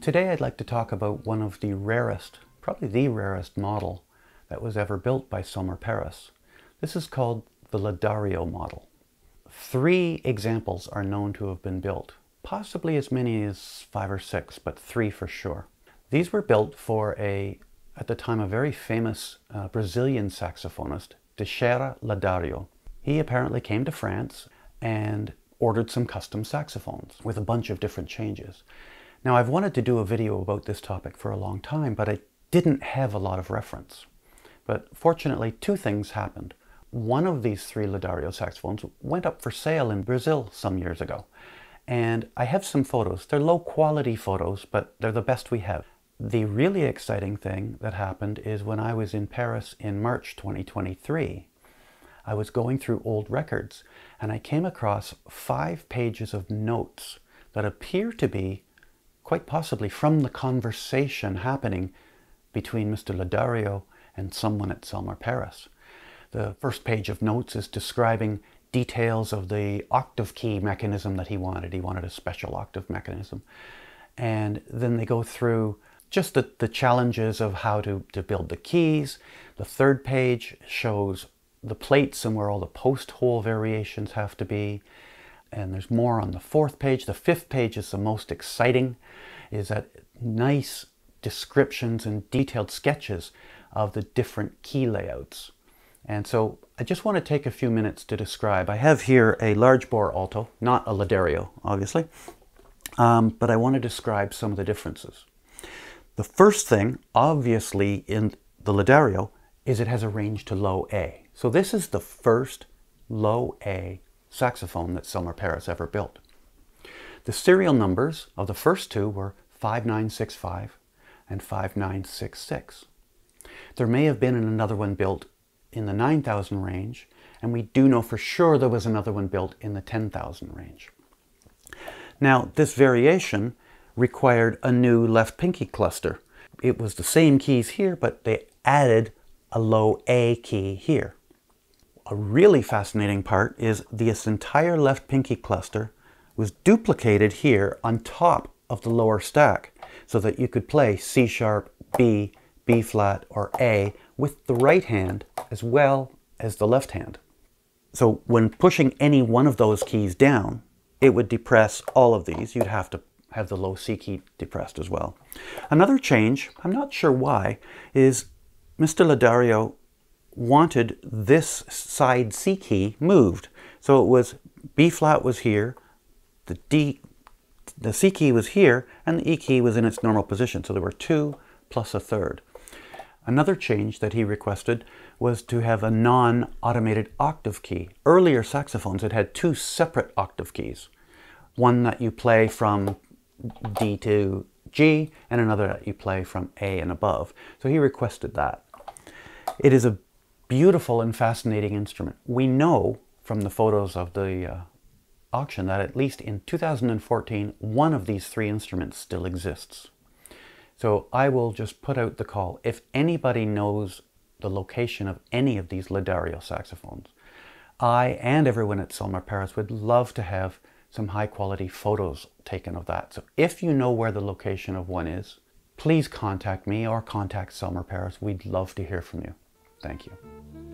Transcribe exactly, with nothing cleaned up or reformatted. Today I'd like to talk about one of the rarest, probably the rarest model that was ever built by Selmer Paris. This is called the Ladario model. Three examples are known to have been built, possibly as many as five or six, but three for sure. These were built for a, at the time, a very famous uh, Brazilian saxophonist, Teixeira Ladario. He apparently came to France and ordered some custom saxophones with a bunch of different changes. Now, I've wanted to do a video about this topic for a long time, but I didn't have a lot of reference. But fortunately, two things happened. One of these three Ladario saxophones went up for sale in Brazil some years ago. And I have some photos. They're low quality photos, but they're the best we have. The really exciting thing that happened is when I was in Paris in March twenty twenty-three, I was going through old records and I came across five pages of notes that appear to be quite possibly from the conversation happening between Mister Ladario and someone at Selmer Paris. The first page of notes is describing details of the octave key mechanism that he wanted. He wanted a special octave mechanism. And then they go through just the, the challenges of how to, to build the keys. The third page shows the plates and where all the post hole variations have to be. And there's more on the fourth page. The fifth page is the most exciting, is that nice descriptions and detailed sketches of the different key layouts. And so I just want to take a few minutes to describe. I have here a large bore alto, not a Ladario, obviously, um, but I want to describe some of the differences. The first thing, obviously, in the Ladario is it has a range to low A. So this is the first low A saxophone that Selmer Paris ever built. The serial numbers of the first two were five nine six five and five nine six six. There may have been another one built in the nine thousand range, and we do know for sure there was another one built in the ten thousand range. Now, this variation required a new left pinky cluster. It was the same keys here, but they added a low A key here. A really fascinating part is this entire left pinky cluster was duplicated here on top of the lower stack so that you could play C sharp, B, B flat, or A with the right hand as well as the left hand. So when pushing any one of those keys down, it would depress all of these. You'd have to have the low C key depressed as well. Another change, I'm not sure why, is Mister Ladario wanted this side C key moved. So it was B flat was here, the D, the C key was here, and the E key was in its normal position. So there were two plus a third. Another change that he requested was to have a non-automated octave key. Earlier saxophones had had two separate octave keys. One that you play from D to G, and another that you play from A and above. So he requested that. It is a beautiful and fascinating instrument. We know from the photos of the uh, auction that at least in two thousand fourteen, one of these three instruments still exists. So I will just put out the call. If anybody knows the location of any of these Ladario saxophones, I and everyone at Selmer Paris would love to have some high quality photos taken of that. So if you know where the location of one is, please contact me or contact Selmer Paris. We'd love to hear from you. Thank you.